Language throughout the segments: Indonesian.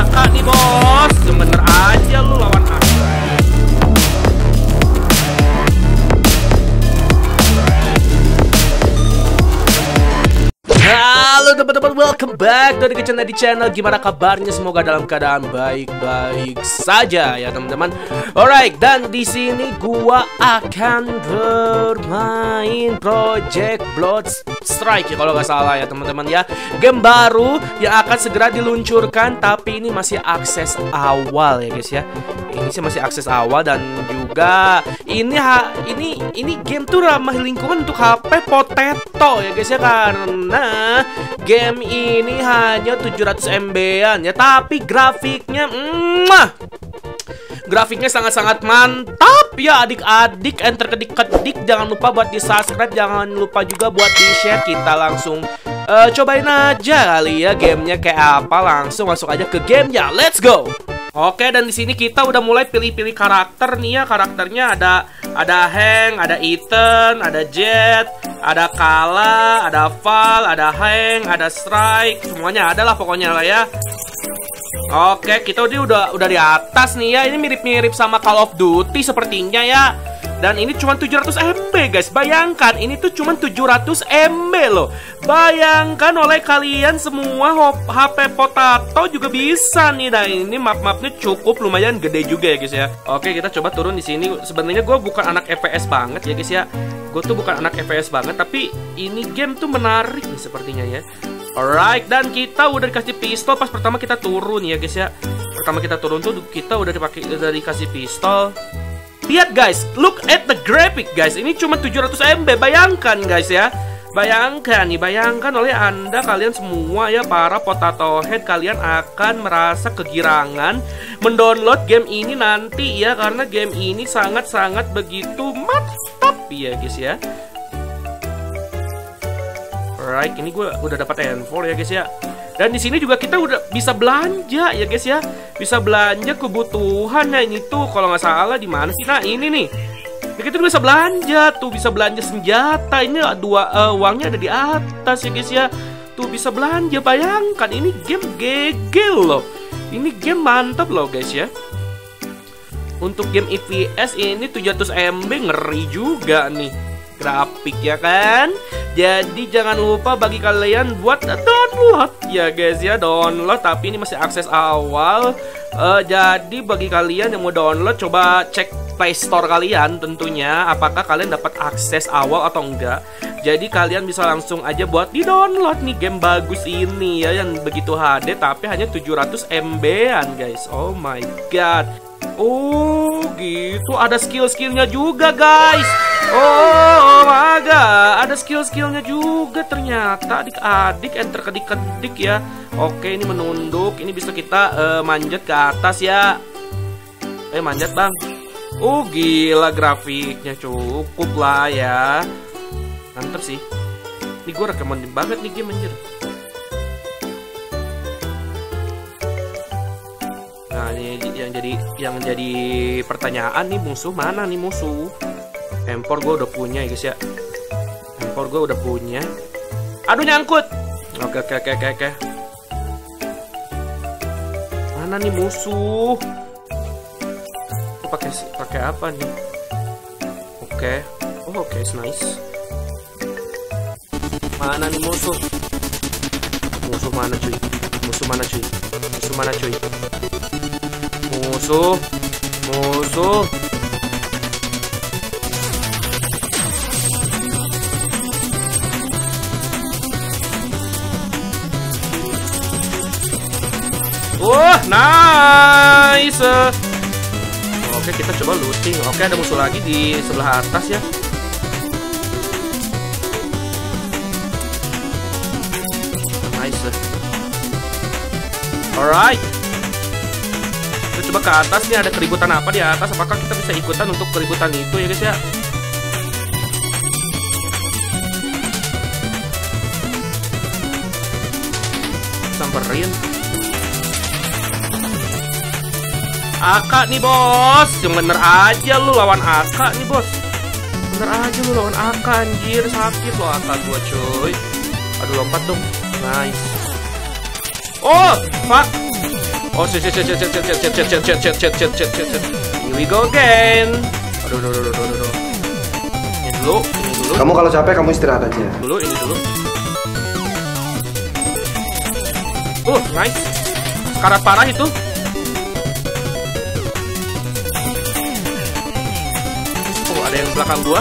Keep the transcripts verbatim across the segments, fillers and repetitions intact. Kakak nih bos, bener aja lu lawan aku. Halo teman-teman, welcome back dari ke channel di channel. Gimana kabarnya? Semoga dalam keadaan baik-baik saja ya teman-teman. Alright, dan di sini gua akan bermain Project Bloodstrike ya, kalau nggak salah ya teman-teman ya. Game baru yang akan segera diluncurkan, tapi ini masih akses awal ya guys ya. Ini sih masih akses awal, dan juga ini ha, ini ini game tuh ramah lingkungan untuk H P potato ya guys ya, karena game ini hanya tujuh ratus M B-an ya, tapi grafiknya mwah, grafiknya sangat-sangat mantap ya adik-adik. And terkedik-kedik, jangan lupa buat di subscribe, jangan lupa juga buat di share. Kita langsung uh, cobain aja kali ya gamenya kayak apa. Langsung masuk aja ke gamenya, let's go. Oke, dan di sini kita udah mulai pilih-pilih karakter nih ya. Karakternya ada ada Hank, ada Ethan, ada Jet, ada Kala, ada Val, ada Hank, ada Strike, semuanya ada lah pokoknya lah ya. Oke, kita udah udah di atas nih ya. Ini mirip-mirip sama Call of Duty sepertinya ya. Dan ini cuma tujuh ratus M B guys. Bayangkan ini tuh cuma tujuh ratus M B loh. Bayangkan oleh kalian semua H P potato juga bisa nih. Nah, ini map-mapnya cukup lumayan gede juga ya guys ya. Oke, kita coba turun di sini. Sebenarnya gue bukan anak F P S banget ya guys ya. Gue tuh bukan anak F P S banget, tapi ini game tuh menarik nih sepertinya ya. Alright, dan kita udah dikasih pistol pas pertama kita turun ya guys ya. Pertama kita turun tuh kita udah dipakai udah dikasih pistol. Lihat guys, look at the graphic guys. Ini cuma tujuh ratus M B, bayangkan guys ya. Bayangkan nih, bayangkan oleh Anda kalian semua ya para potato head, kalian akan merasa kegirangan mendownload game ini nanti ya, karena game ini sangat-sangat begitu mantap ya guys ya. Alright, ini gue udah dapat handphone ya guys ya. Dan di sini juga kita udah bisa belanja ya guys ya. Bisa belanja kebutuhan ya, ini tuh kalau nggak salah di mana sih? Nah, ini nih. Jadi kita bisa belanja tuh, bisa belanja senjata. Ini dua uh, uangnya ada di atas ya guys ya. Tuh bisa belanja, bayangkan ini game G G loh. Ini game mantap loh guys ya. Untuk game E P S ini tujuh ratus M B, ngeri juga nih grafik ya kan. Jadi jangan lupa bagi kalian buat download ya guys ya, download, tapi ini masih akses awal. uh, Jadi bagi kalian yang mau download, coba cek Play Store kalian tentunya, apakah kalian dapat akses awal atau enggak. Jadi kalian bisa langsung aja buat di download nih game bagus ini ya, yang begitu H D tapi hanya tujuh ratus M B-an guys. Oh my god. Oh gitu, ada skill-skillnya juga guys. Oh, oh my god, ada skill-skillnya juga ternyata adik-adik. And terkedik-kedik ya. Oke, ini menunduk, ini bisa kita uh, manjat ke atas ya. Eh, manjat bang. Oh gila, grafiknya cukup lah ya. Mantep sih. Ini gue rekomendin banget nih game anjir. Nah, ini yang jadi yang jadi pertanyaan nih, musuh mana nih musuh? Empor gue udah punya ya guys ya. Empor gue udah punya. Aduh nyangkut. Oke oke oke oke. Mana nih musuh? Pakai pakai apa nih? Oke. Oh oke, it's nice. Mana nih musuh? Musuh mana cuy? Musuh mana cuy? Musuh mana cuy? Musuh. Musuh. Wah, nice. Oke, kita coba looting. Oke, ada musuh lagi di sebelah atas ya. Nice. Alright, kita coba ke atas nih, ada keributan apa di atas. Apakah kita bisa ikutan untuk keributan itu ya guys ya. Samperin Aka nih bos, yang bener aja lu lawan Aka nih bos. Bener aja lu lawan Aka anjir, sakit lo Aka gua cuy. Aduh lompat dong, nice. Oh fuck. Oh shit shit shit shit shit shit shit shit shit shit shit shit shit shit. Here we go again. Aduh aduh aduh aduh. Ini dulu, ini dulu. Kamu kalau capek kamu istirahat aja. Dulu, ini dulu. Oh, nice. Karat parah itu. Oh, ada yang belakang gua.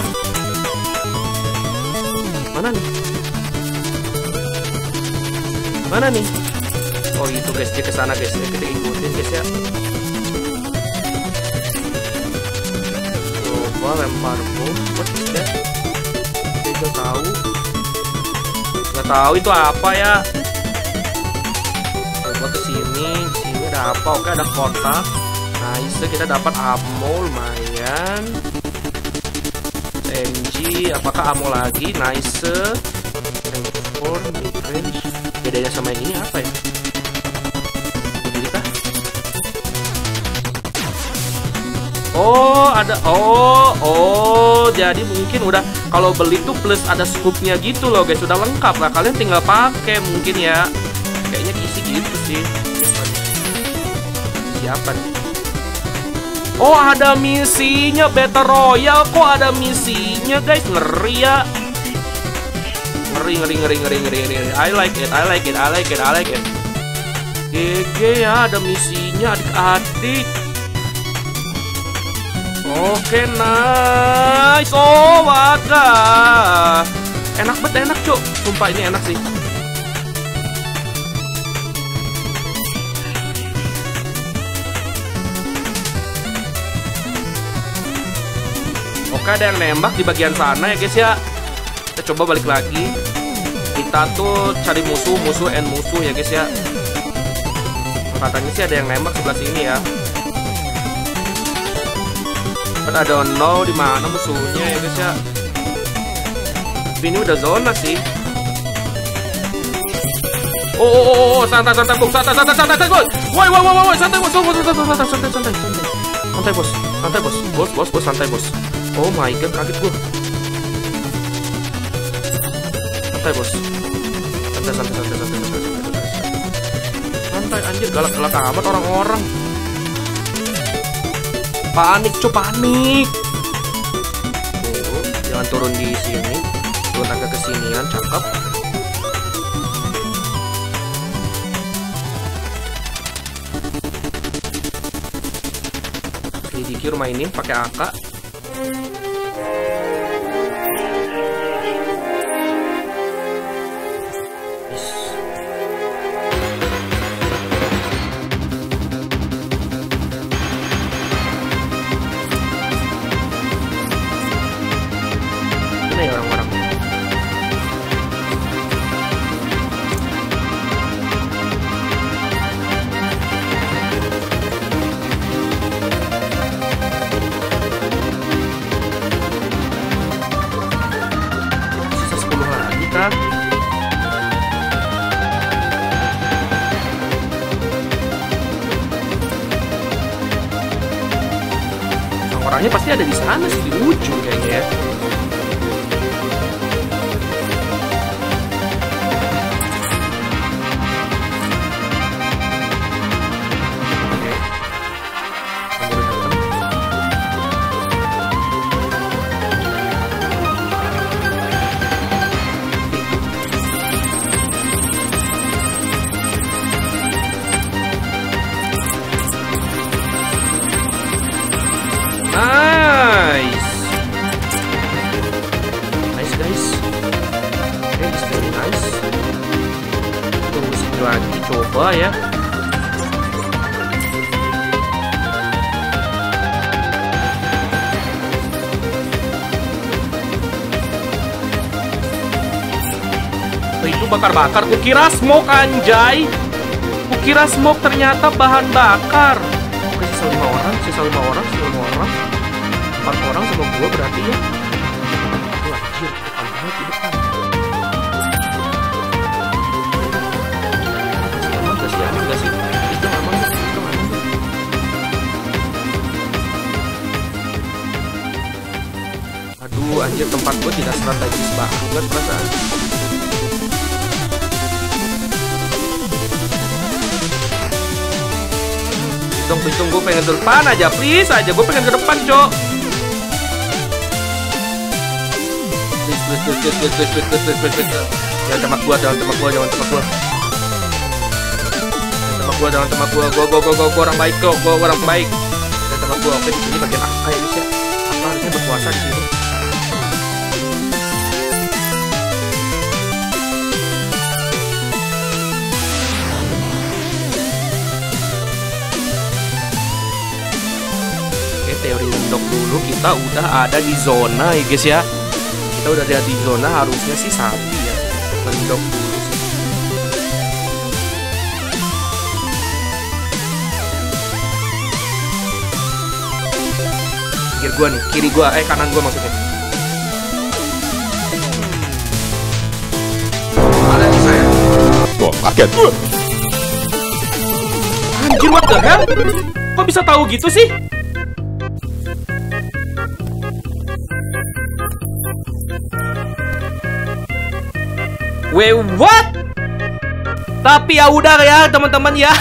Mana nih? Mana nih? Oh gitu guys, dia kesana guys, ya, kita ikutin guys ya. Coba lempar bom, ya. Kita tahu, nggak tahu itu apa ya. Coba kesini, sini ada apa? Oke ada kotak. Nah itu kita dapat ammo lumayan. M G, apakah ammo lagi? Nice. M four, mid-range. Bedanya sama yang ini apa ya? Oh ada, oh oh jadi mungkin udah kalau beli tuh plus ada scoopnya gitu loh guys, sudah lengkap lah, kalian tinggal pakai mungkin ya, kayaknya diisi gitu sih. Siapa nih? Oh ada misinya, Battle Royale kok ada misinya guys, ngeri ya, ngeri ngeri ngeri ngeri ngeri ngeri. I like it, I like it, I like it, I like it. G G ya, ada misinya adik-adik. Oke, okay, nice. Oh, wadah. Enak banget, enak, Cuk. Sumpah ini enak sih. Oke, okay, ada yang nembak di bagian sana ya, guys ya. Kita coba balik lagi. Kita tuh cari musuh, musuh and musuh ya, guys ya. Katanya sih ada yang nembak sebelah sini ya. I don't know di mana musuhnya ya guys ya. Ini udah zona sih. Oh oh oh oh, santai santai bung, santai santai santai bos. Woi woi woi woi, santai bos, santai santai santai santai santai. Santai bos, santai bos, bos bos bos santai bos. Oh my god, kaget gua. Santai bos. Santai santai santai santai santai. Santai anjir, galak-galak amat orang-orang. Panik cu, panik. Tuh, jangan turun di sini. Turun agak kesinian, cakep. Selidiki rumah ini pakai A K. Orangnya pasti ada di sana sih, di ujung kayaknya ya. Coba ya. Itu bakar-bakar. Kukira smoke anjay. Kukira smoke ternyata bahan bakar. Oke, sisa lima orang, sisa lima orang, sisa lima orang. Empat orang sama gua berarti ya. Aduh, anjir, anjir, di depan. Aduh anjir, tempat gue tidak strategis banget perasaan. dong, pitung. Gue pengen ke depan aja, please aja. Gue pengen ke depan, cok. Please, please, please, please, please, please, please, please, please, please. Jangan tembak gua, jangan tembak gua, jangan tembak gua. Jangan tembak gua, jangan tembak gua. Gua, gua, gua, gua, gua orang baik, kok. Gua orang baik. Jangan tembak gua. Oke, di sini bagian apa ya, bisa? Apa harusnya berkuasa di sini? Teori untuk dulu kita udah ada di zona ya guys ya, kita udah ada di zona, harusnya sih sapi ya mendok dulu sih. Kiri gua nih, kiri gua eh kanan gua maksudnya. Ada yang saya. Wah kaget. Anjir, what the hell? Kok bisa tahu gitu sih? Wait, what? Tapi ya udah ya teman-teman ya.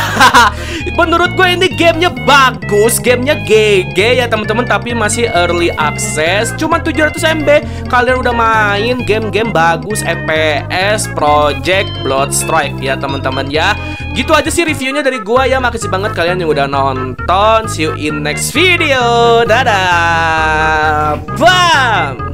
Menurut gue ini gamenya bagus, gamenya G G ya teman-teman. Tapi masih early access, cuman tujuh ratus M B. Kalian udah main game-game bagus F P S Project Bloodstrike ya teman-teman ya. Gitu aja sih reviewnya dari gue ya. Makasih banget kalian yang udah nonton. See you in next video. Dadah. Bam.